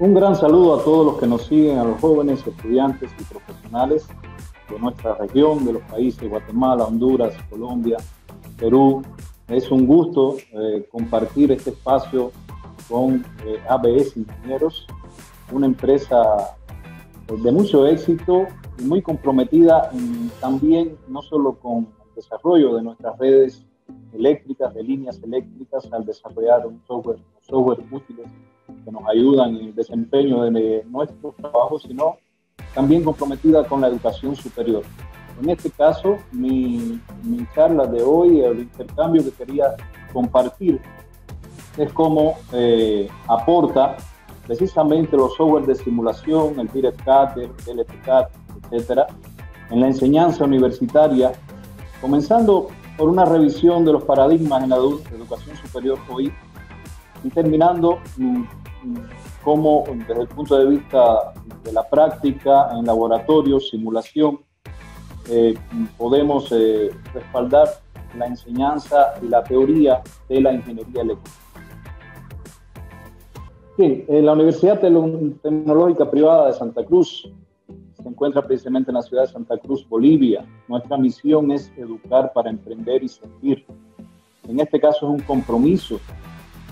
Un gran saludo a todos los que nos siguen, a los jóvenes, estudiantes y profesionales de nuestra región, de los países Guatemala, Honduras, Colombia, Perú. Es un gusto compartir este espacio con ABS Ingenieros, una empresa de mucho éxito y muy comprometida también no solo con el desarrollo de nuestras redes eléctricas, de líneas eléctricas, al desarrollar un software útiles que nos ayudan en el desempeño de nuestros trabajos, sino también comprometida con la educación superior. En este caso, mi charla de hoy, el intercambio que quería compartir, es cómo aporta precisamente los software de simulación, el DIRED-CAD, el DLT-CAD, etcétera, en la enseñanza universitaria, comenzando por una revisión de los paradigmas en la educación superior hoy y terminando cómo, desde el punto de vista de la práctica, en laboratorio, simulación, podemos respaldar la enseñanza y la teoría de la ingeniería eléctrica. Bien, la Universidad Tecnológica Privada de Santa Cruz se encuentra precisamente en la ciudad de Santa Cruz, Bolivia. Nuestra misión es educar para emprender y sentir. En este caso es un compromiso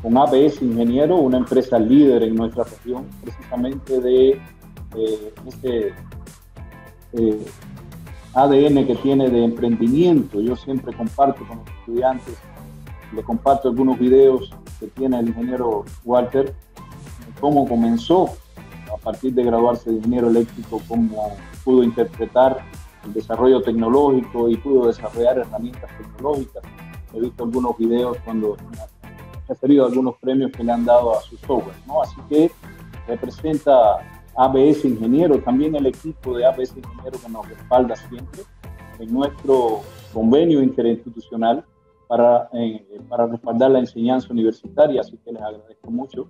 con ABS Ingenieros, una empresa líder en nuestra región, precisamente de este ADN que tiene de emprendimiento. Yo siempre comparto con los estudiantes, les comparto algunos videos que tiene el ingeniero Walter, cómo comenzó a partir de graduarse de ingeniero eléctrico, cómo pudo interpretar el desarrollo tecnológico y pudo desarrollar herramientas tecnológicas. He visto algunos videos cuando ha referido a algunos premios que le han dado a su software, ¿no? Así que representa ABS Ingeniero, también el equipo de ABS Ingeniero que nos respalda siempre en nuestro convenio interinstitucional para respaldar la enseñanza universitaria, así que les agradezco mucho.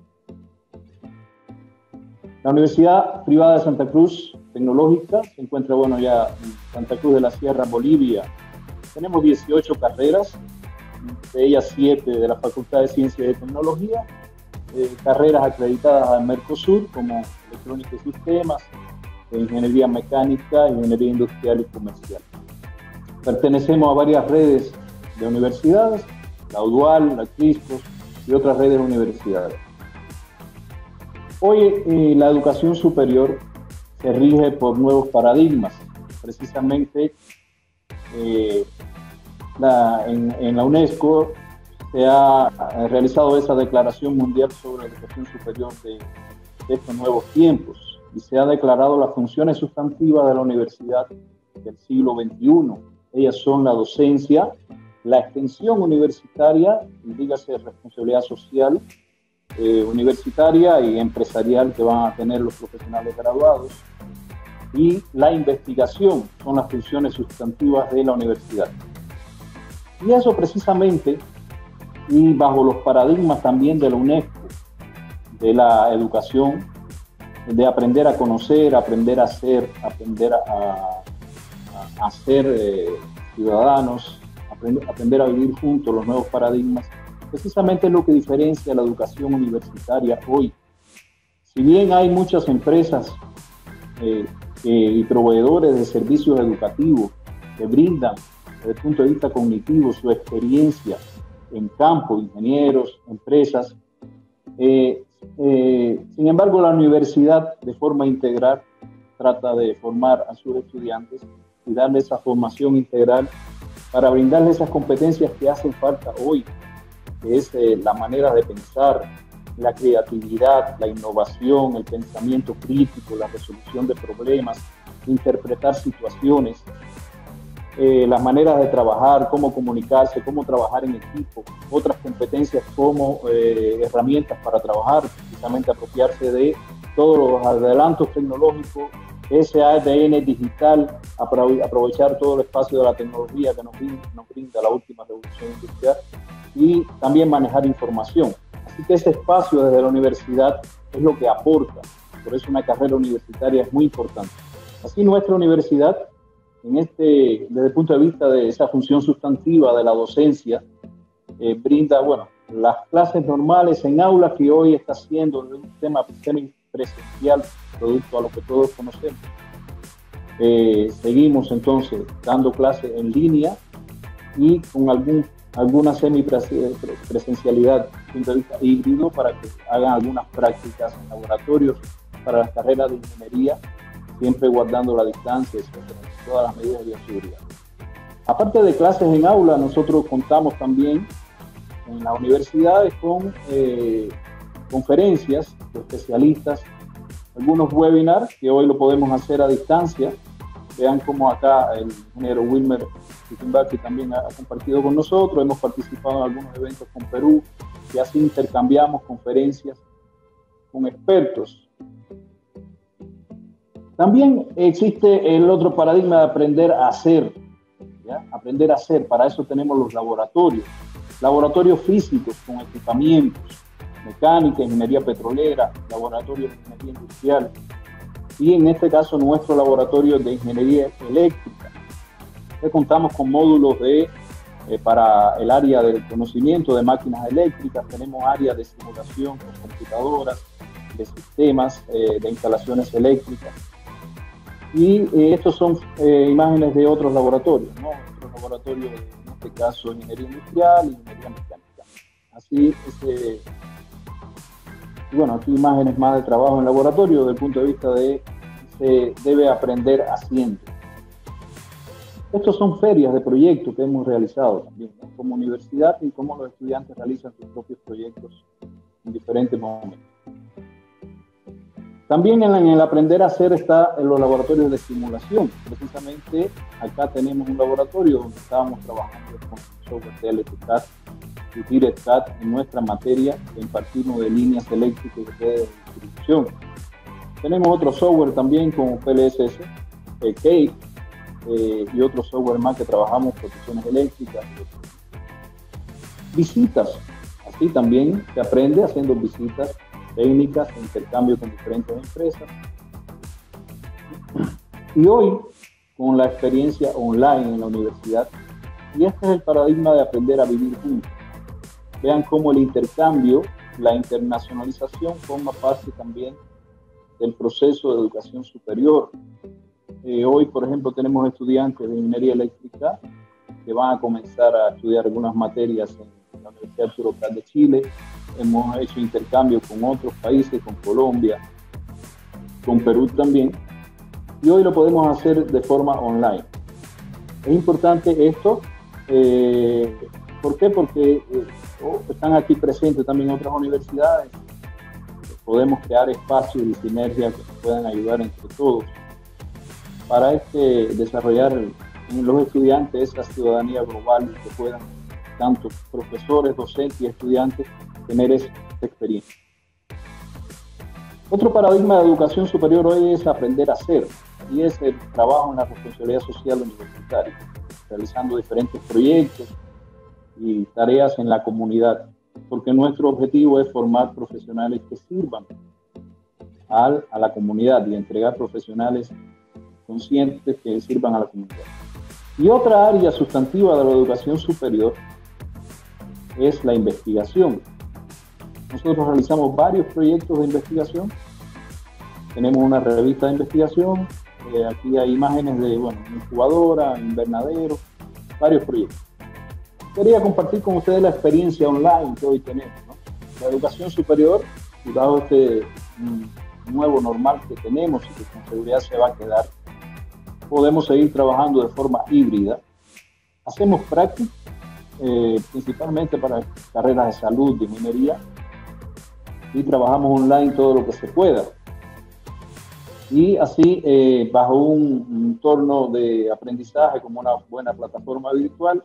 La Universidad Privada de Santa Cruz Tecnológica se encuentra, bueno, ya en Santa Cruz de la Sierra, Bolivia. Tenemos 18 carreras, de ellas 7 de la Facultad de Ciencias y Tecnología, carreras acreditadas a MERCOSUR como electrónica y sistemas, ingeniería mecánica, ingeniería industrial y comercial. Pertenecemos a varias redes de universidades, la UDUAL, la CRISPOS y otras redes de universidades. Hoy la educación superior se rige por nuevos paradigmas. Precisamente en la UNESCO se ha realizado esa declaración mundial sobre la educación superior de estos nuevos tiempos y se ha declarado las funciones sustantivas de la universidad del siglo XXI. Ellas son la docencia, la extensión universitaria, dígase responsabilidad social, universitaria y empresarial que van a tener los profesionales graduados, y la investigación son las funciones sustantivas de la universidad. Y eso precisamente, y bajo los paradigmas también de la UNESCO, de la educación, de aprender a conocer, aprender a ser, aprender a ser ciudadanos, aprender a vivir juntos, los nuevos paradigmas, precisamente es lo que diferencia la educación universitaria hoy. Si bien hay muchas empresas y proveedores de servicios educativos que brindan desde el punto de vista cognitivo su experiencia en campo, ingenieros, empresas. Sin embargo, la universidad, de forma integral, trata de formar a sus estudiantes y darle esa formación integral para brindarles esas competencias que hacen falta hoy, que es la manera de pensar, la creatividad, la innovación, el pensamiento crítico, la resolución de problemas, interpretar situaciones, las maneras de trabajar, cómo comunicarse, cómo trabajar en equipo, otras competencias como herramientas para trabajar, precisamente apropiarse de todos los adelantos tecnológicos, ese ADN digital, aprovechar todo el espacio de la tecnología que nos brinda la última revolución industrial y también manejar información. Así que ese espacio desde la universidad es lo que aporta, por eso una carrera universitaria es muy importante. Así nuestra universidad, desde el punto de vista de esa función sustantiva de la docencia, brinda, bueno, las clases normales en aulas que hoy está siendo un sistema presencial, producto a lo que todos conocemos. Seguimos entonces dando clases en línea y con alguna semipresencialidad, punto de vista híbrido, para que hagan algunas prácticas en laboratorios para las carreras de ingeniería, siempre guardando la distancia y todas las medidas de bioseguridad. Aparte de clases en aula, nosotros contamos también en las universidades con conferencias de especialistas, algunos webinars que hoy lo podemos hacer a distancia. Vean cómo acá el ingeniero Wilmer también ha compartido con nosotros. Hemos participado en algunos eventos con Perú y así intercambiamos conferencias con expertos. También existe el otro paradigma de aprender a hacer, ¿ya? Aprender a hacer, para eso tenemos los laboratorios, laboratorios físicos con equipamientos, mecánica, ingeniería petrolera, laboratorios de ingeniería industrial y en este caso nuestro laboratorio de ingeniería eléctrica. Entonces, contamos con módulos para el área del conocimiento de máquinas eléctricas, tenemos áreas de simulación con computadoras, de sistemas, de instalaciones eléctricas. Y estos son imágenes de otros laboratorios, ¿no? Otros laboratorios, en este caso, ingeniería industrial y ingeniería mecánica. Así es, bueno, aquí imágenes más de trabajo en laboratorio, desde el punto de vista de se debe aprender haciendo. Estos son ferias de proyectos que hemos realizado también, ¿no? Como universidad y cómo los estudiantes realizan sus propios proyectos en diferentes momentos. También en el aprender a hacer está en los laboratorios de simulación. Precisamente acá tenemos un laboratorio donde estábamos trabajando con software DLT-CAD y DIRED-CAD en nuestra materia de impartirnos de líneas eléctricas y de distribución. Tenemos otro software también como PLSS, y otro software más que trabajamos protecciones eléctricas. Visitas, así también se aprende haciendo visitas técnicas, intercambio con diferentes empresas. Y hoy, con la experiencia online en la universidad, y este es el paradigma de aprender a vivir juntos. Vean cómo el intercambio, la internacionalización forma parte también del proceso de educación superior. Hoy, por ejemplo, tenemos estudiantes de ingeniería eléctrica que van a comenzar a estudiar algunas materias en la Universidad Europea de Chile. Hemos hecho intercambio con otros países, con Colombia, con Perú también, y hoy lo podemos hacer de forma online. Es importante esto, ¿por qué? Porque están aquí presentes también otras universidades, podemos crear espacios y sinergias que nos puedan ayudar entre todos para desarrollar en los estudiantes esa ciudadanía global que puedan, tanto profesores, docentes y estudiantes, tener esa experiencia. Otro paradigma de educación superior hoy es aprender a hacer, y es el trabajo en la responsabilidad social universitaria, realizando diferentes proyectos y tareas en la comunidad, porque nuestro objetivo es formar profesionales que sirvan a la comunidad y entregar profesionales conscientes que sirvan a la comunidad. Y otra área sustantiva de la educación superior es la investigación. Nosotros realizamos varios proyectos de investigación. Tenemos una revista de investigación. Aquí hay imágenes de, bueno, incubadora, invernadero, varios proyectos. Quería compartir con ustedes la experiencia online que hoy tenemos, ¿no? La educación superior, dado este nuevo normal que tenemos y que con seguridad se va a quedar, podemos seguir trabajando de forma híbrida. Hacemos práctica, principalmente para carreras de salud, de ingeniería, y trabajamos online todo lo que se pueda. Y así, bajo un entorno de aprendizaje como una buena plataforma virtual,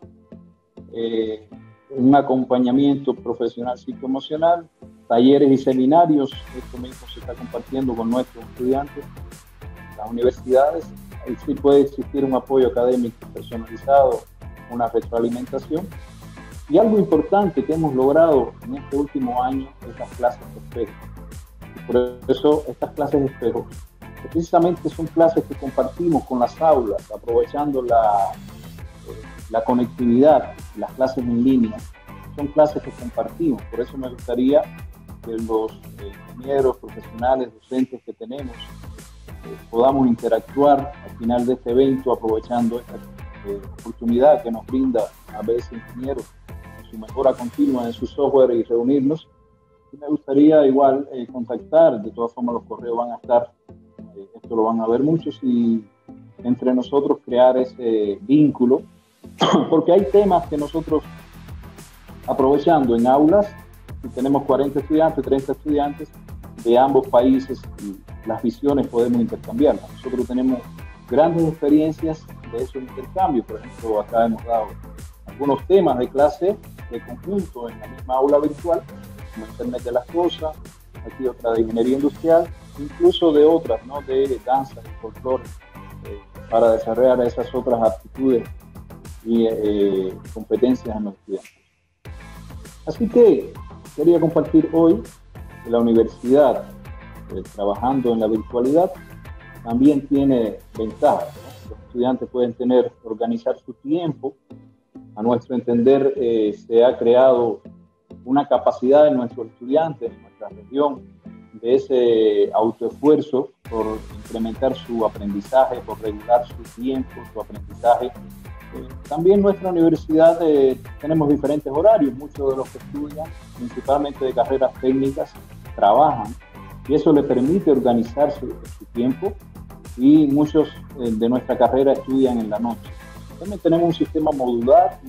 un acompañamiento profesional psicoemocional, talleres y seminarios, esto mismo se está compartiendo con nuestros estudiantes, las universidades, ahí sí puede existir un apoyo académico personalizado, una retroalimentación. Y algo importante que hemos logrado en este último año es las clases de espejo. Por eso estas clases de espejo, precisamente son clases que compartimos con las aulas, aprovechando la conectividad, las clases en línea, son clases que compartimos. Por eso me gustaría de los ingenieros, profesionales, docentes que tenemos, podamos interactuar al final de este evento aprovechando esta oportunidad que nos brinda ABS Ingenieros, su mejora continua en su software y reunirnos. Y me gustaría igual contactar, de todas formas los correos van a estar, esto lo van a ver muchos, y entre nosotros crear ese vínculo, porque hay temas que nosotros aprovechando en aulas, si tenemos 40 estudiantes, 30 estudiantes de ambos países, y las visiones podemos intercambiarlas. Nosotros tenemos grandes experiencias de esos intercambios, por ejemplo, acá hemos dado algunos temas de clase de conjunto en la misma aula virtual, como Internet de las Cosas, aquí otra de ingeniería industrial, incluso de otras, ¿no?, de danza y folclore, para desarrollar esas otras aptitudes y competencias en los estudiantes. Así que quería compartir hoy que la universidad, trabajando en la virtualidad, también tiene ventajas, ¿no? Los estudiantes pueden organizar su tiempo. A nuestro entender, se ha creado una capacidad en nuestros estudiantes, en nuestra región, de ese autoesfuerzo por incrementar su aprendizaje, por regular su tiempo, su aprendizaje. También nuestra universidad, tenemos diferentes horarios, muchos de los que estudian, principalmente de carreras técnicas, trabajan, y eso le permite organizar su tiempo, y muchos de nuestra carrera estudian en la noche. También tenemos un sistema modular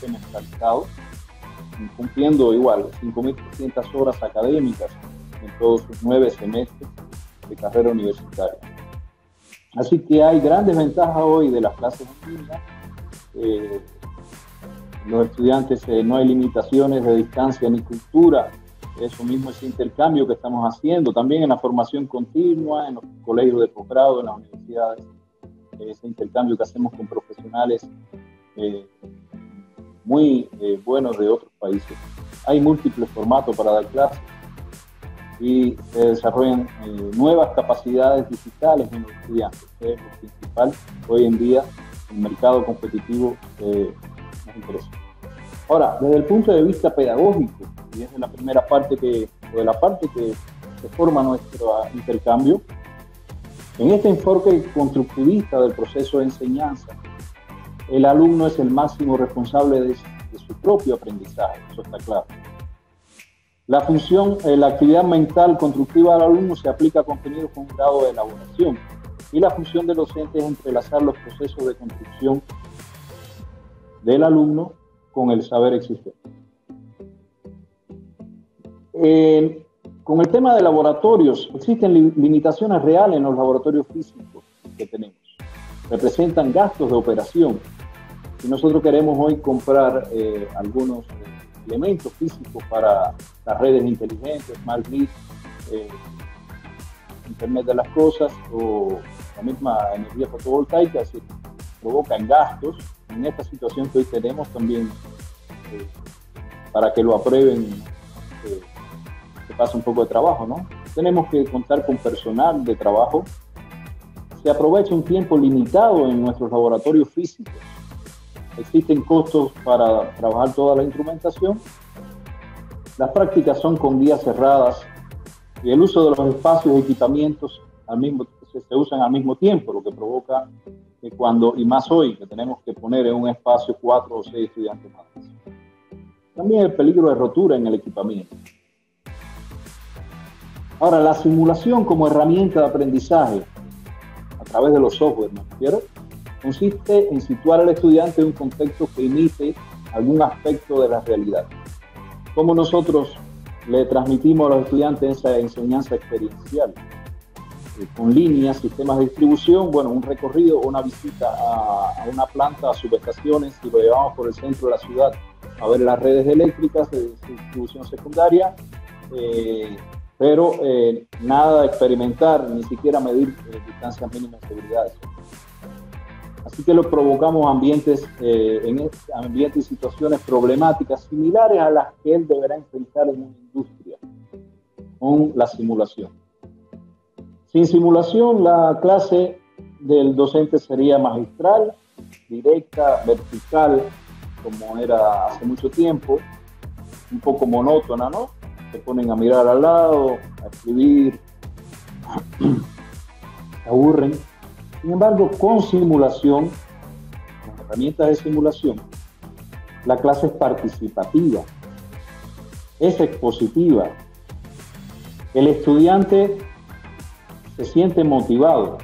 semestralizado, cumpliendo igual 5.300 horas académicas en todos sus 9 semestres de carrera universitaria. Así que hay grandes ventajas hoy de las clases en línea. Los estudiantes, no hay limitaciones de distancia ni cultura, eso mismo, ese intercambio que estamos haciendo, también en la formación continua, en los colegios de posgrado, en las universidades, ese intercambio que hacemos con profesionales muy buenos de otros países. Hay múltiples formatos para dar clases y se desarrollan nuevas capacidades digitales en los estudiantes, que es lo principal hoy en día. El mercado competitivo nos interesa. Ahora, desde el punto de vista pedagógico, y es de la primera parte que se forma nuestro intercambio, en este enfoque constructivista del proceso de enseñanza, el alumno es el máximo responsable de su propio aprendizaje, eso está claro. La actividad mental constructiva del alumno se aplica a contenidos con un grado de elaboración, y la función del docente es entrelazar los procesos de construcción del alumno con el saber existente. Con el tema de laboratorios, existen limitaciones reales en los laboratorios físicos que tenemos. Representan gastos de operación. Si nosotros queremos hoy comprar algunos elementos físicos para las redes inteligentes, Smart Grid, Internet de las Cosas o la misma energía fotovoltaica, se provocan gastos. En esta situación que hoy tenemos también, para que lo aprueben, se pasa un poco de trabajo, ¿no? Tenemos que contar con personal de trabajo. Se aprovecha un tiempo limitado en nuestros laboratorios físicos. Existen costos para trabajar toda la instrumentación. Las prácticas son con guías cerradas, y el uso de los espacios y equipamientos se usan al mismo tiempo, lo que provoca que cuando, y más hoy, que tenemos que poner en un espacio 4 o 6 estudiantes más. También el peligro de rotura en el equipamiento. Ahora, la simulación como herramienta de aprendizaje, a través de los software, me refiero, consiste en situar al estudiante en un contexto que imite algún aspecto de la realidad. Como nosotros le transmitimos a los estudiantes esa enseñanza experiencial, con líneas, sistemas de distribución, bueno, un recorrido o una visita a una planta, a subestaciones, y lo llevamos por el centro de la ciudad a ver las redes eléctricas de distribución secundaria, pero nada de experimentar, ni siquiera medir distancias mínimas de seguridad. Así que lo provocamos ambientes y situaciones problemáticas similares a las que él deberá enfrentar en una industria, con la simulación. Sin simulación, la clase del docente sería magistral, directa, vertical, como era hace mucho tiempo, un poco monótona, ¿no? se ponen a mirar al lado, a escribir, se aburren. Sin embargo, con simulación, con herramientas de simulación, la clase es participativa, es expositiva. El estudiante se siente motivado,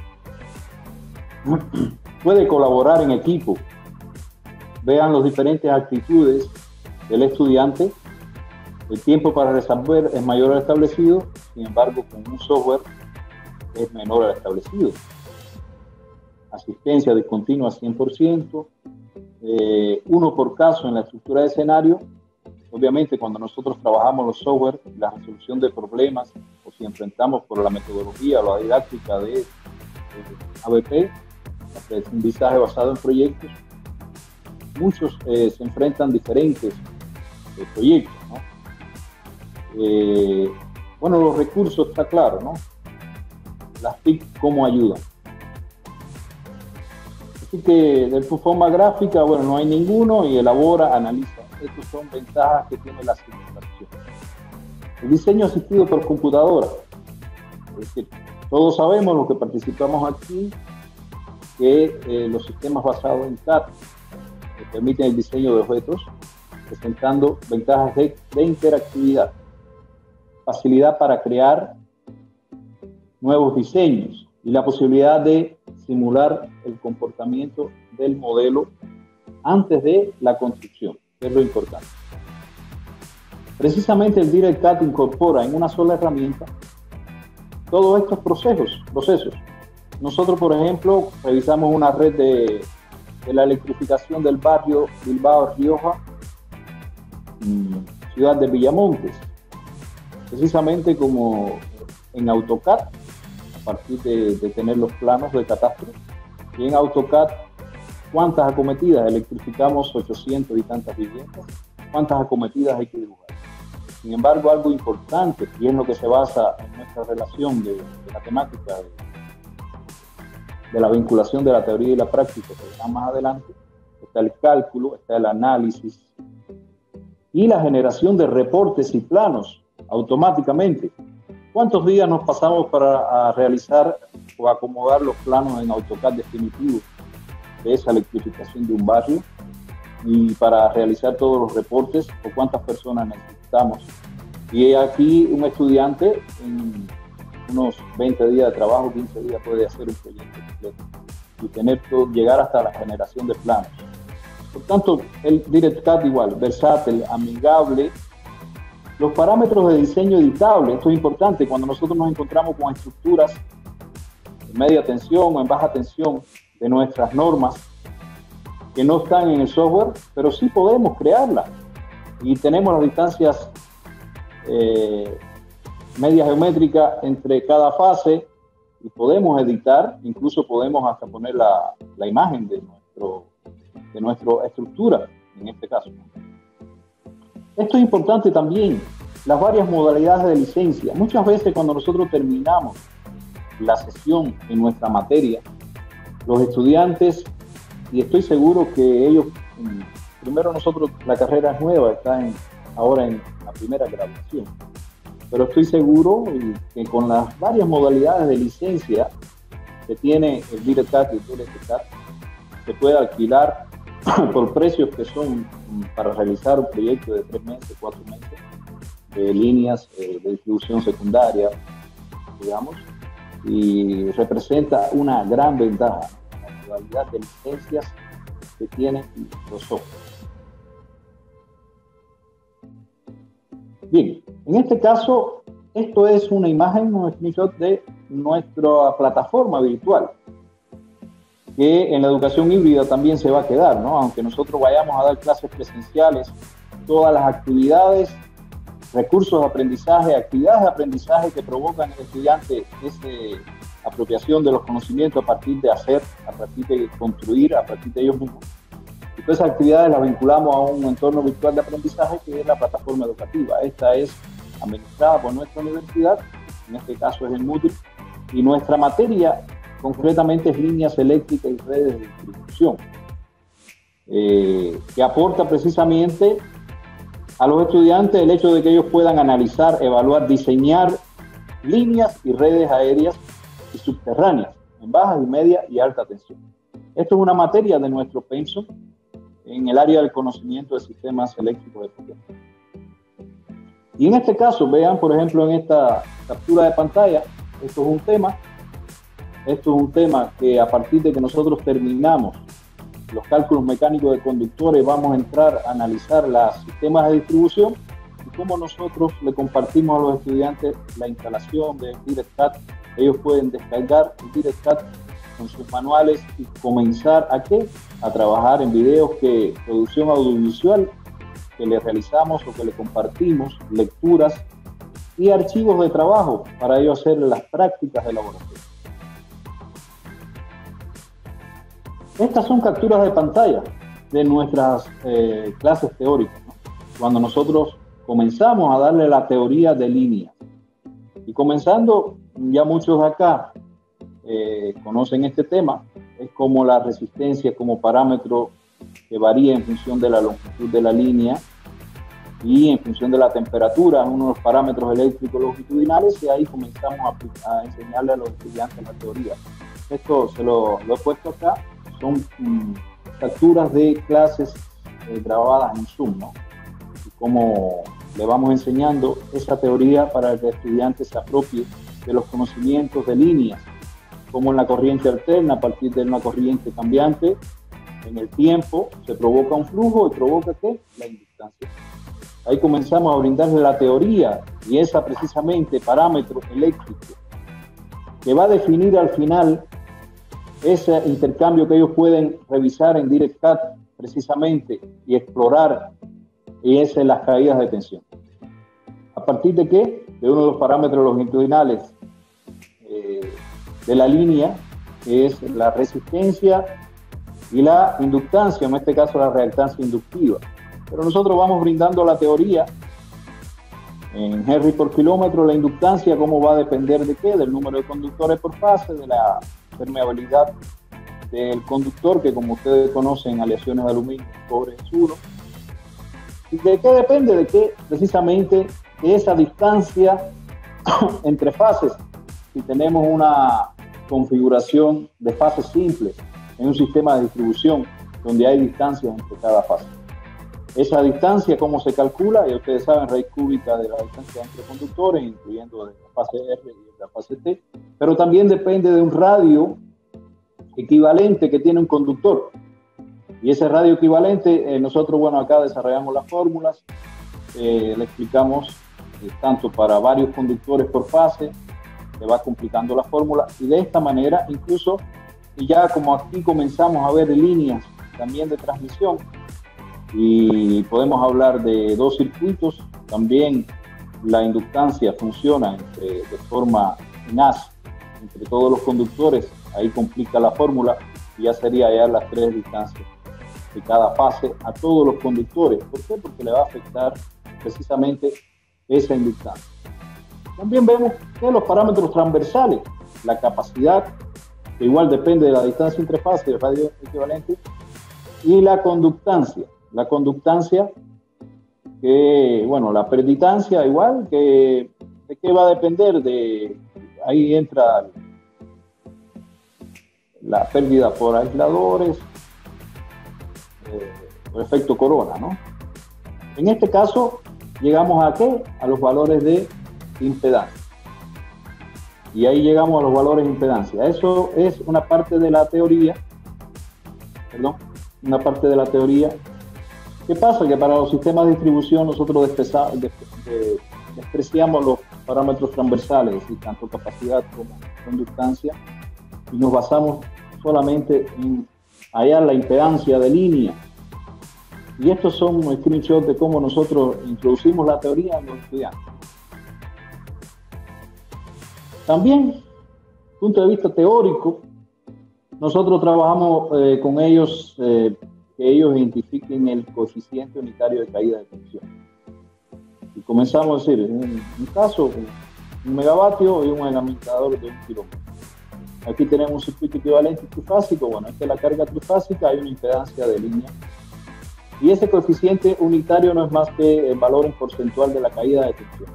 puede colaborar en equipo. Vean las diferentes actitudes del estudiante. El tiempo para resolver es mayor al establecido, sin embargo, con un software es menor al establecido. Asistencia discontinua 100%, uno por caso en la estructura de escenario. Obviamente, cuando nosotros trabajamos los software, la resolución de problemas, o si enfrentamos por la metodología o la didáctica de ABP, aprendizaje basado en proyectos, muchos se enfrentan diferentes proyectos, ¿no? Bueno, los recursos, está claro, ¿no? Las TIC, ¿cómo ayudan? Así que, de forma gráfica, bueno, no hay ninguno, y elabora, analiza. Estas son ventajas que tiene la simulación. El diseño asistido por computadora. Es decir, todos sabemos, los que participamos aquí, que los sistemas basados en CAD permiten el diseño de objetos, presentando ventajas de interactividad, facilidad para crear nuevos diseños y la posibilidad de simular el comportamiento del modelo antes de la construcción, que es lo importante. Precisamente el DIRED-CAD incorpora en una sola herramienta todos estos procesos. Nosotros, por ejemplo, revisamos una red de la electrificación del barrio Bilbao-Rioja, ciudad de Villamontes, precisamente como en AutoCAD, a partir de tener los planos de catástrofe, y en AutoCAD cuántas acometidas, electrificamos 800 y tantas viviendas, cuántas acometidas hay que dibujar. Sin embargo, algo importante, y es lo que se basa en nuestra relación de la temática de la vinculación de la teoría y la práctica, que está más adelante, está el cálculo, está el análisis y la generación de reportes y planos automáticamente. ¿Cuántos días nos pasamos para realizar o acomodar los planos en AutoCAD definitivo de esa electrificación de un barrio, y para realizar todos los reportes o cuántas personas necesitamos? Y aquí un estudiante en unos 20 días de trabajo, 15 días, puede hacer un proyecto completo y tener todo, llegar hasta la generación de planos. Por tanto, el DIRED-CAD igual, versátil, amigable. Los parámetros de diseño editable, esto es importante, cuando nosotros nos encontramos con estructuras en media tensión o en baja tensión de nuestras normas que no están en el software, pero sí podemos crearlas, y tenemos las distancias media geométrica entre cada fase, y podemos editar, incluso podemos hasta poner la imagen de nuestra estructura, en este caso. Esto es importante también, las varias modalidades de licencia. Muchas veces, cuando nosotros terminamos la sesión en nuestra materia, los estudiantes, y estoy seguro que ellos, primero nosotros, la carrera es nueva, está ahora en la primera graduación, pero estoy seguro que con las varias modalidades de licencia que tiene el DIRED-CAD y el DLT-CAD, se puede alquilar por precios que son para realizar un proyecto de 3 meses, 4 meses, de líneas de distribución secundaria, digamos, y representa una gran ventaja, la modalidad de licencias que tienen los softwares. Bien, en este caso, esto es una imagen, un screenshot de nuestra plataforma virtual, que en la educación híbrida también se va a quedar, ¿no? Aunque nosotros vayamos a dar clases presenciales, todas las actividades, recursos de aprendizaje, actividades de aprendizaje que provocan en el estudiante esa apropiación de los conocimientos a partir de hacer, a partir de construir, a partir de ellos mismos. Y todas esas actividades las vinculamos a un entorno virtual de aprendizaje, que es la plataforma educativa. Esta es administrada por nuestra universidad, en este caso es el Moodle, y nuestra materia concretamente es líneas eléctricas y redes de distribución, que aporta precisamente a los estudiantes el hecho de que ellos puedan analizar, evaluar, diseñar líneas y redes aéreas y subterráneas en bajas y media y alta tensión. Esto es una materia de nuestro pensum en el área del conocimiento de sistemas eléctricos de corriente. Y en este caso, vean por ejemplo en esta captura de pantalla, esto es un tema que a partir de que nosotros terminamos los cálculos mecánicos de conductores vamos a entrar a analizar los sistemas de distribución y cómo nosotros le compartimos a los estudiantes la instalación de DIRED-CAD. Ellos pueden descargar DIRED-CAD con sus manuales y comenzar a trabajar en videos de producción audiovisual que le realizamos o que le compartimos, lecturas y archivos de trabajo para ellos hacer las prácticas de laboratorio. Estas son capturas de pantalla de nuestras clases teóricas, ¿no? Cuando nosotros comenzamos a darle la teoría de línea. Y comenzando, ya muchos acá conocen este tema, es como la resistencia como parámetro que varía en función de la longitud de la línea y en función de la temperatura, uno de los parámetros eléctricos longitudinales, y ahí comenzamos a enseñarle a los estudiantes la teoría. Esto se lo he puesto acá. Son capturas de clases grabadas en Zoom, ¿no? Y cómo le vamos enseñando esa teoría para que el estudiante se apropie de los conocimientos de líneas, como en la corriente alterna, a partir de una corriente cambiante, en el tiempo se provoca un flujo y provoca ¿qué? La inductancia. Ahí comenzamos a brindarle la teoría y esa precisamente parámetro eléctrico que va a definir al final ese intercambio que ellos pueden revisar en DIRED-CAD precisamente y explorar, y es en las caídas de tensión. ¿A partir de qué? De uno de los parámetros longitudinales de la línea, que es la resistencia y la inductancia, en este caso la reactancia inductiva. Pero nosotros vamos brindando la teoría en Henry por kilómetro, la inductancia, cómo va a depender de qué, del número de conductores por fase, de la permeabilidad del conductor, que como ustedes conocen, aleaciones de aluminio, cobre es uno. ¿Y de qué depende? De que precisamente de esa distancia entre fases, si tenemos una configuración de fases simples en un sistema de distribución donde hay distancias entre cada fase. Esa distancia, ¿cómo se calcula? Ya ustedes saben, raíz cúbica de la distancia entre conductores, incluyendo de la fase R y la fase T, pero también depende de un radio equivalente que tiene un conductor. Y ese radio equivalente, nosotros, bueno, acá desarrollamos las fórmulas, le explicamos tanto para varios conductores por fase, se va complicando la fórmula, y de esta manera, incluso, y ya como aquí comenzamos a ver líneas también de transmisión, y podemos hablar de dos circuitos, también la inductancia funciona de forma tenaz entre todos los conductores, ahí complica la fórmula y ya sería hallar las tres distancias de cada fase a todos los conductores. ¿Por qué? Porque le va a afectar precisamente esa inductancia. También vemos que los parámetros transversales, la capacidad, que igual depende de la distancia entre fases, el radio equivalente, y la conductancia. La conductancia, que, bueno, la perditancia igual, que de qué va a depender de... Ahí entra la pérdida por aisladores, por efecto corona, ¿no? En este caso, llegamos a ¿qué? A los valores de impedancia. Y ahí llegamos a los valores de impedancia. Eso es una parte de la teoría, ¿Qué pasa? Que para los sistemas de distribución nosotros despreciamos los parámetros transversales, es decir, tanto capacidad como conductancia, y nos basamos solamente en hallar la impedancia de línea. Y estos son screenshots de cómo nosotros introducimos la teoría en los estudiantes. También, desde el punto de vista teórico, nosotros trabajamos con ellos... que ellos identifiquen el coeficiente unitario de caída de tensión. Y comenzamos a decir, en un caso, 1 megavatio y un enlaminador de 1 kilómetro. Aquí tenemos un circuito equivalente trifásico, bueno, esta es la carga trifásica, hay una impedancia de línea y ese coeficiente unitario no es más que el valor en porcentual de la caída de tensión.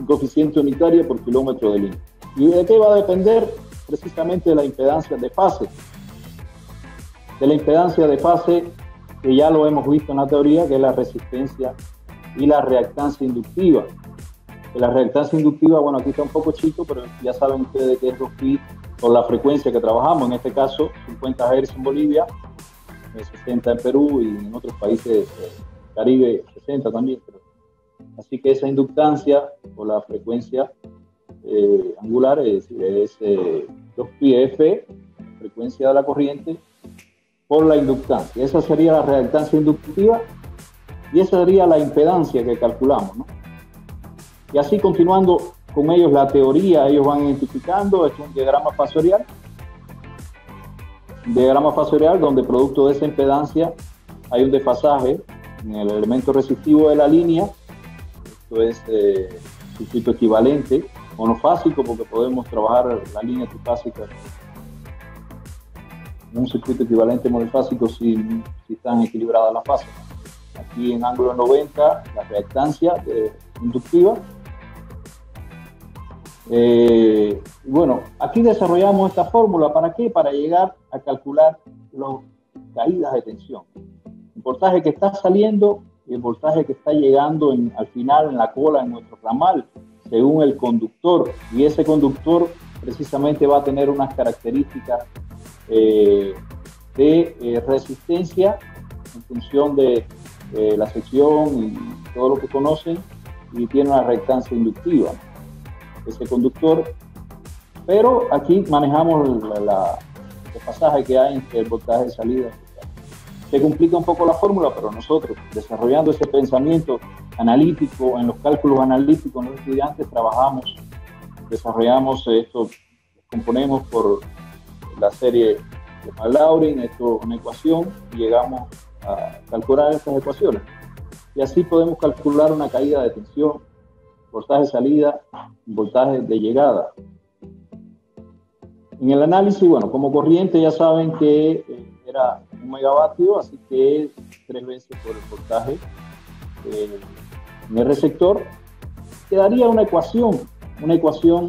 Un coeficiente unitario por kilómetro de línea. ¿Y de qué va a depender? Precisamente de la impedancia de fase. De la impedancia de fase, que ya lo hemos visto en la teoría, que es la resistencia y la reactancia inductiva. La reactancia inductiva, bueno, aquí está un poco chico, pero ya saben ustedes que es 2pi por la frecuencia que trabajamos, en este caso 50 Hz en Bolivia, 60 en Perú y en otros países Caribe 60 también. Pero, así que esa inductancia por la frecuencia angular es 2πF, frecuencia de la corriente, por la inductancia. Esa sería la reactancia inductiva y esa sería la impedancia que calculamos, ¿no? Y así continuando con ellos la teoría, ellos van identificando, es un diagrama fasorial donde producto de esa impedancia hay un desfasaje en el elemento resistivo de la línea, esto es circuito equivalente, monofásico, porque podemos trabajar la línea trifásica en un circuito equivalente monofásico si están equilibradas las fases. Aquí en ángulo 90, la reactancia inductiva. Bueno, aquí desarrollamos esta fórmula. ¿Para qué? Para llegar a calcular las caídas de tensión. El voltaje que está saliendo y el voltaje que está llegando al final, en la cola, en nuestro ramal, según el conductor. Y ese conductor precisamente va a tener unas características de resistencia en función de la sección y todo lo que conocen, y tiene una reactancia inductiva ese conductor, pero aquí manejamos el pasaje que hay entre el voltaje de salida. Se complica un poco la fórmula, pero nosotros desarrollando ese pensamiento analítico en los cálculos analíticos, los estudiantes trabajamos, desarrollamos esto, componemos por la serie de McLaurin, esto es una ecuación y llegamos a calcular estas ecuaciones, y así podemos calcular una caída de tensión, voltaje de salida, voltaje de llegada. En el análisis, bueno, como corriente ya saben que era 1 megavatio, así que es 3 veces por el voltaje en el receptor. Quedaría una ecuación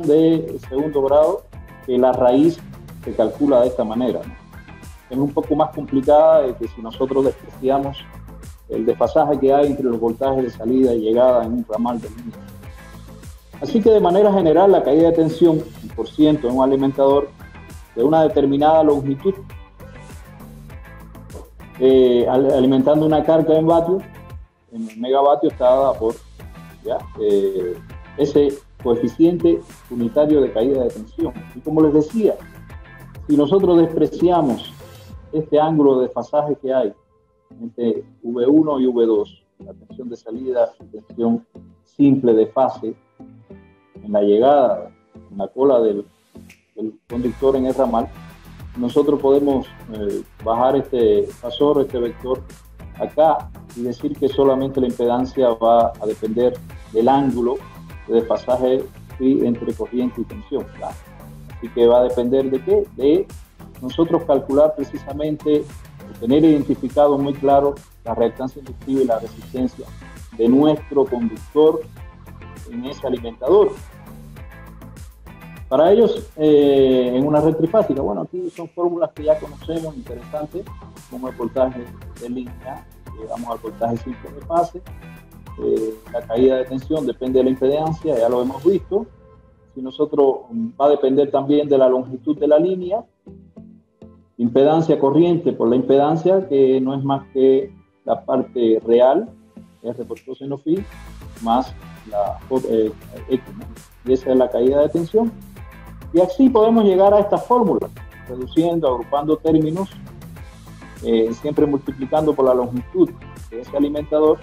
de segundo grado, que la raíz se calcula de esta manera, ¿no? Es un poco más complicada de que si nosotros despreciamos el desfasaje que hay entre los voltajes de salida y llegada en un ramal de línea. Así que de manera general la caída de tensión por ciento en un alimentador de una determinada longitud alimentando una carga en vatios, en megavatios, está dada por ese coeficiente unitario de caída de tensión. Y como les decía, si nosotros despreciamos este ángulo de desfasaje que hay entre V1 y V2, la tensión de salida, la tensión simple de fase, en la llegada, en la cola del conductor en el ramal, nosotros podemos bajar este fasor, este vector acá, y decir que solamente la impedancia va a depender del ángulo de desfasaje entre corriente y tensión, ¿verdad? Así que va a depender de qué, de nosotros calcular precisamente, tener identificado muy claro la reactancia inductiva y la resistencia de nuestro conductor en ese alimentador. Para ellos, en una red trifásica, bueno, aquí son fórmulas que ya conocemos, interesantes, como el voltaje de línea, llegamos al voltaje simple de fase, la caída de tensión depende de la impedancia, ya lo hemos visto. Si nosotros, va a depender también de la longitud de la línea, impedancia corriente por la impedancia, que no es más que la parte real, R por coseno phi, más la X, ¿no? Y esa es la caída de tensión. Y así podemos llegar a esta fórmula, reduciendo, agrupando términos, siempre multiplicando por la longitud de ese alimentador.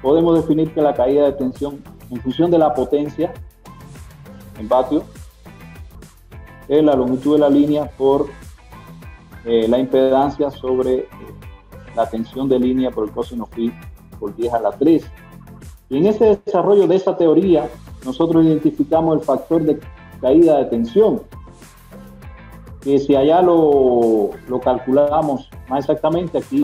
Podemos definir que la caída de tensión, en función de la potencia, en vatio, es la longitud de la línea por la impedancia sobre la tensión de línea por el coseno phi por 10⁻³. Y en ese desarrollo de esa teoría, nosotros identificamos el factor de caída de tensión, que si allá lo calculamos más exactamente, aquí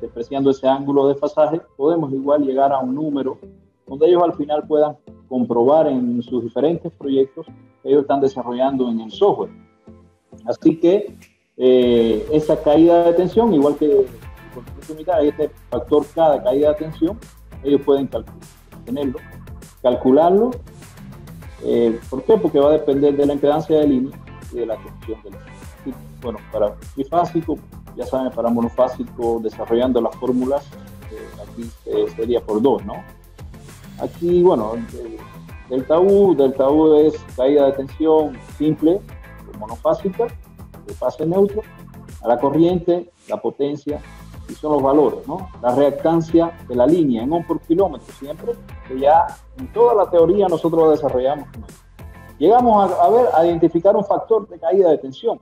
despreciando ese ángulo de pasaje, podemos igual llegar a un número donde ellos al final puedan comprobar en sus diferentes proyectos que ellos están desarrollando en el software. Así que esa caída de tensión, igual que este factor K de caída de tensión, ellos pueden calcularlo. ¿Por qué? Porque va a depender de la impedancia de línea y de la construcción de la línea. Bueno, para trifásico, ya saben, para monofásico, desarrollando las fórmulas, aquí sería por 2, ¿no? Aquí, bueno, delta U es caída de tensión simple, monofásica, de pase neutro, a la corriente, la potencia, y son los valores, ¿no? La reactancia de la línea en ohm por kilómetro siempre, que ya en toda la teoría nosotros lo desarrollamos. Llegamos a identificar un factor de caída de tensión,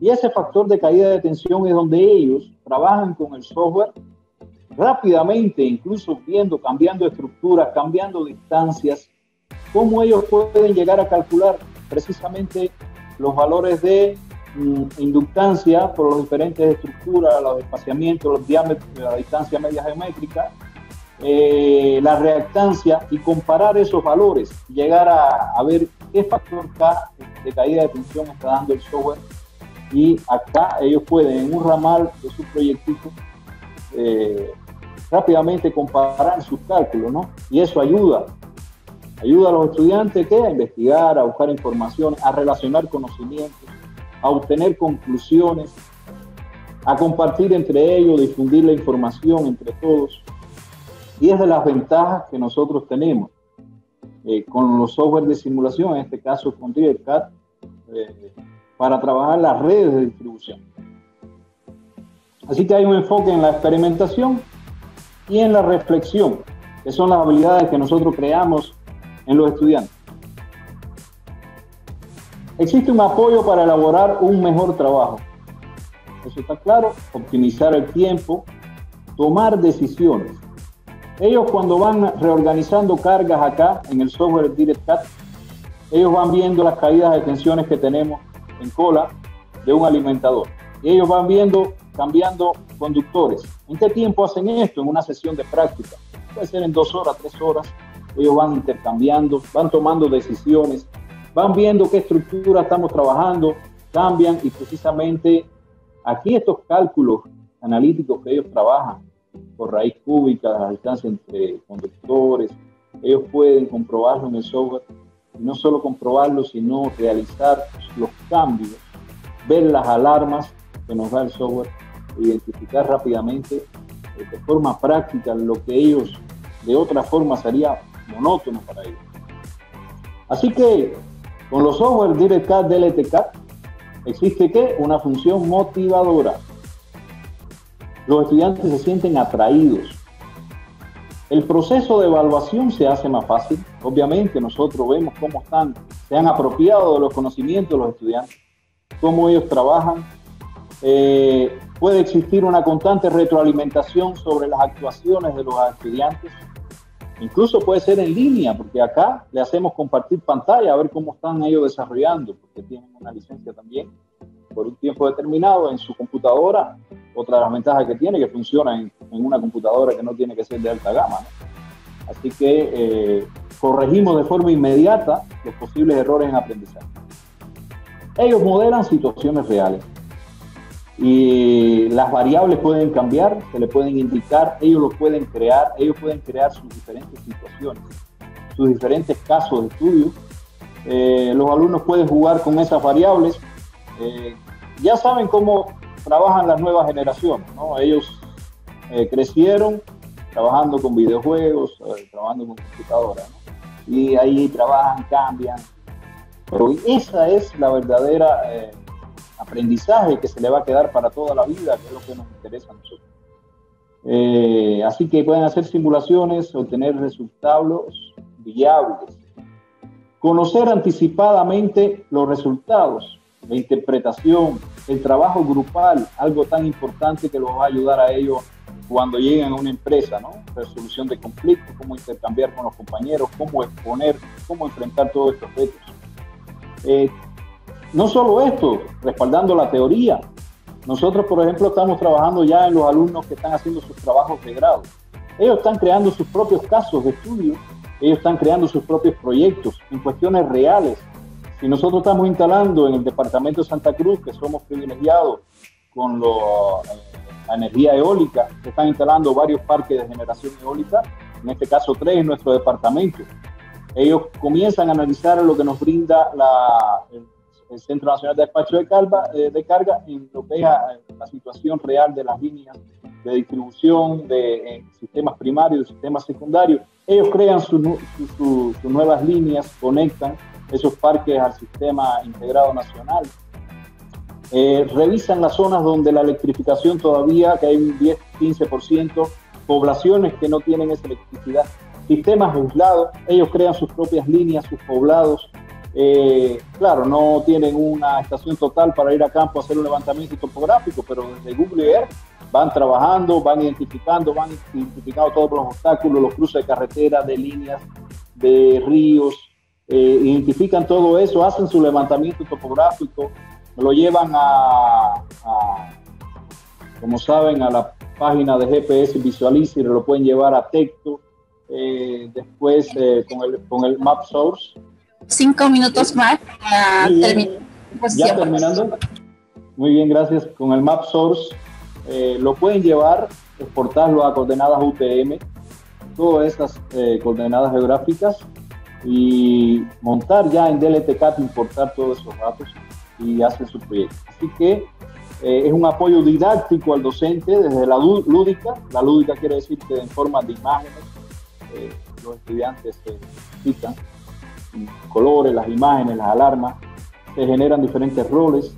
y ese factor de caída de tensión es donde ellos trabajan con el software rápidamente, incluso viendo, cambiando estructuras, cambiando distancias, cómo ellos pueden llegar a calcular precisamente los valores de inductancia por las diferentes estructuras, los espaciamientos, los diámetros, la distancia media geométrica, la reactancia, y comparar esos valores, llegar a ver qué factor K de caída de tensión está dando el software, y acá ellos pueden, en un ramal de su proyectito, rápidamente comparar sus cálculos, ¿no? Y eso ayuda a los estudiantes a investigar, a buscar información, a relacionar conocimientos, a obtener conclusiones, a compartir entre ellos, difundir la información entre todos. Y es de las ventajas que nosotros tenemos con los software de simulación, en este caso con DIRED-CAD, para trabajar las redes de distribución. Así que hay un enfoque en la experimentación y en la reflexión, que son las habilidades que nosotros creamos en los estudiantes. Existe un apoyo para elaborar un mejor trabajo. Eso está claro. Optimizar el tiempo, tomar decisiones. Ellos, cuando van reorganizando cargas acá en el software DIRED-CAD, ellos van viendo las caídas de tensiones que tenemos en cola de un alimentador. Y ellos van viendo, cambiando conductores. ¿En qué tiempo hacen esto? En una sesión de práctica. Puede ser en 2 horas, 3 horas. Ellos van intercambiando, van tomando decisiones, van viendo qué estructura estamos trabajando, cambian, y precisamente aquí estos cálculos analíticos que ellos trabajan por raíz cúbica, la distancia entre conductores, ellos pueden comprobarlo en el software, y no solo comprobarlo, sino realizar los cambios, ver las alarmas que nos da el software, identificar rápidamente de forma práctica lo que ellos de otra forma sería monótono para ellos. Así que con los software DIRED-CAD, DLT-CAD, existe ¿qué? Una función motivadora. Los estudiantes se sienten atraídos. El proceso de evaluación se hace más fácil. Obviamente nosotros vemos cómo están, se han apropiado de los conocimientos de los estudiantes, cómo ellos trabajan. Puede existir una constante retroalimentación sobre las actuaciones de los estudiantes. Incluso puede ser en línea, porque acá le hacemos compartir pantalla a ver cómo están ellos desarrollando, porque tienen una licencia también por un tiempo determinado en su computadora. Otra de las ventajas que tiene, que funciona en una computadora que no tiene que ser de alta gama, ¿no? Así que corregimos de forma inmediata los posibles errores en aprendizaje. Ellos modelan situaciones reales, y las variables pueden cambiar, se le pueden indicar, ellos lo pueden crear, ellos pueden crear sus diferentes situaciones, sus diferentes casos de estudio. Los alumnos pueden jugar con esas variables. Ya saben cómo trabajan las nuevas generaciones, ¿no? Ellos crecieron trabajando con videojuegos, trabajando con computadoras, ¿no? Y ahí trabajan, cambian. Pero esa es la verdadera aprendizaje que se le va a quedar para toda la vida, que es lo que nos interesa a nosotros. Así que pueden hacer simulaciones, obtener resultados viables, conocer anticipadamente los resultados, la interpretación, el trabajo grupal, algo tan importante que los va a ayudar a ellos cuando lleguen a una empresa, ¿no? Resolución de conflictos, cómo intercambiar con los compañeros, cómo exponer, cómo enfrentar todos estos retos. No solo esto, respaldando la teoría, Nosotros, por ejemplo, estamos trabajando ya en los alumnos que están haciendo sus trabajos de grado. Ellos están creando sus propios casos de estudio, ellos están creando sus propios proyectos en cuestiones reales. Si nosotros estamos instalando en el departamento de Santa Cruz, que somos privilegiados con la energía eólica, se están instalando varios parques de generación eólica, en este caso 3 en nuestro departamento. Ellos comienzan a analizar lo que nos brinda el Centro Nacional de Despacho de Carga en lo que es la situación real de las líneas de distribución, de sistemas primarios, sistemas secundarios. Ellos crean sus nuevas líneas, conectan esos parques al sistema integrado nacional. Revisan las zonas donde la electrificación todavía, que hay un 10-15%, poblaciones que no tienen esa electricidad, sistemas aislados, ellos crean sus propias líneas, sus poblados. Claro, no tienen una estación total para ir a campo a hacer un levantamiento topográfico, pero desde Google Earth van trabajando, van identificando todos los obstáculos, los cruces de carretera, de líneas, de ríos, identifican todo eso, hacen su levantamiento topográfico, lo llevan como saben, a la página de GPS Visualiza y lo pueden llevar a texto, después con el Map Source. 5 minutos más para terminar. Pues ya terminando. Muy bien, gracias. Con el Map Source lo pueden llevar, exportarlo a coordenadas UTM, todas esas coordenadas geográficas, y montar ya en DLT-CAD, importar todos esos datos y hacer su proyecto. Así que es un apoyo didáctico al docente desde la lúdica. La lúdica quiere decir que en forma de imágenes los estudiantes se citan colores, las imágenes, las alarmas, se generan diferentes roles.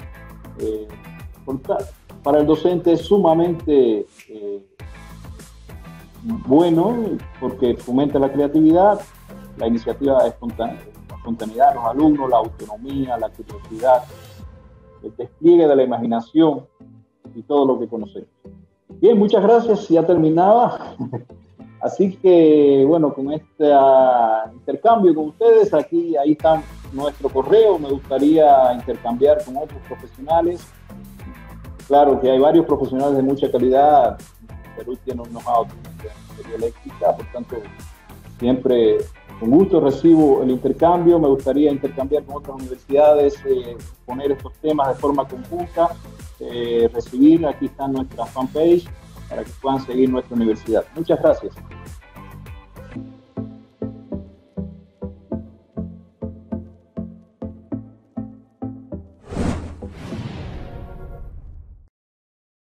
Para el docente es sumamente bueno porque fomenta la creatividad, la iniciativa espontánea, la espontaneidad de los alumnos, la autonomía, la curiosidad, el despliegue de la imaginación y todo lo que conocemos. Bien, muchas gracias, ya terminaba. Así que, bueno, con este intercambio con ustedes, ahí está nuestro correo. Me gustaría intercambiar con otros profesionales. Claro que hay varios profesionales de mucha calidad. Perú tiene un know-how de eléctrica, por tanto, siempre con gusto recibo el intercambio. Me gustaría intercambiar con otras universidades, poner estos temas de forma conjunta, recibir. Aquí está nuestra fanpage para que puedan seguir nuestra universidad. Muchas gracias.